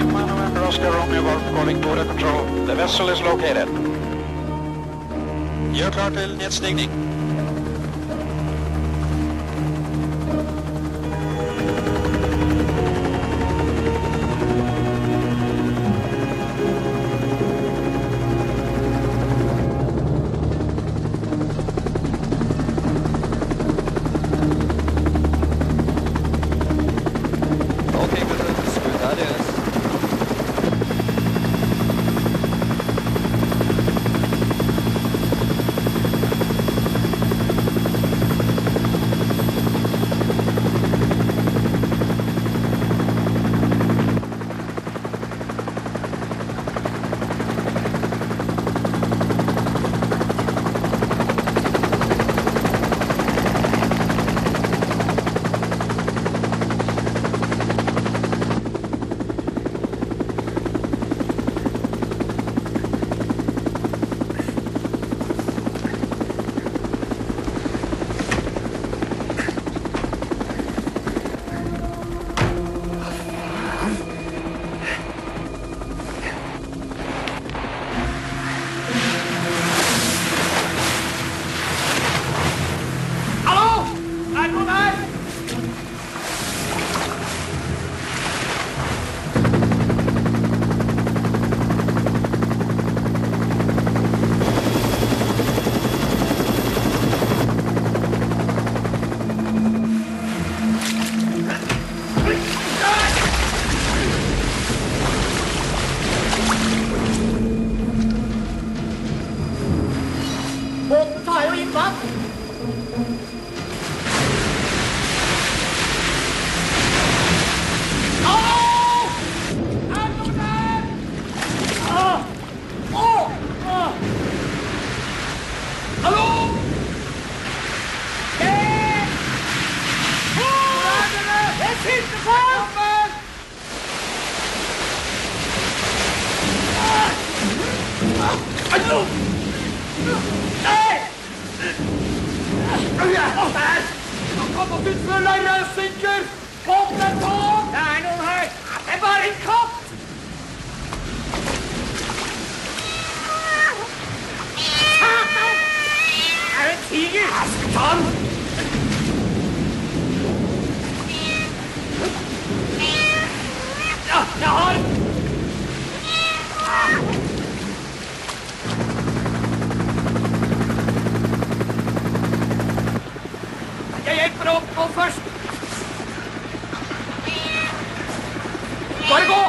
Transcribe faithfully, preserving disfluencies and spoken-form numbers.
Lima, November Oscar Romeo Golf calling border control. The vessel is located. Gjør klar til nedstigning. Go, go!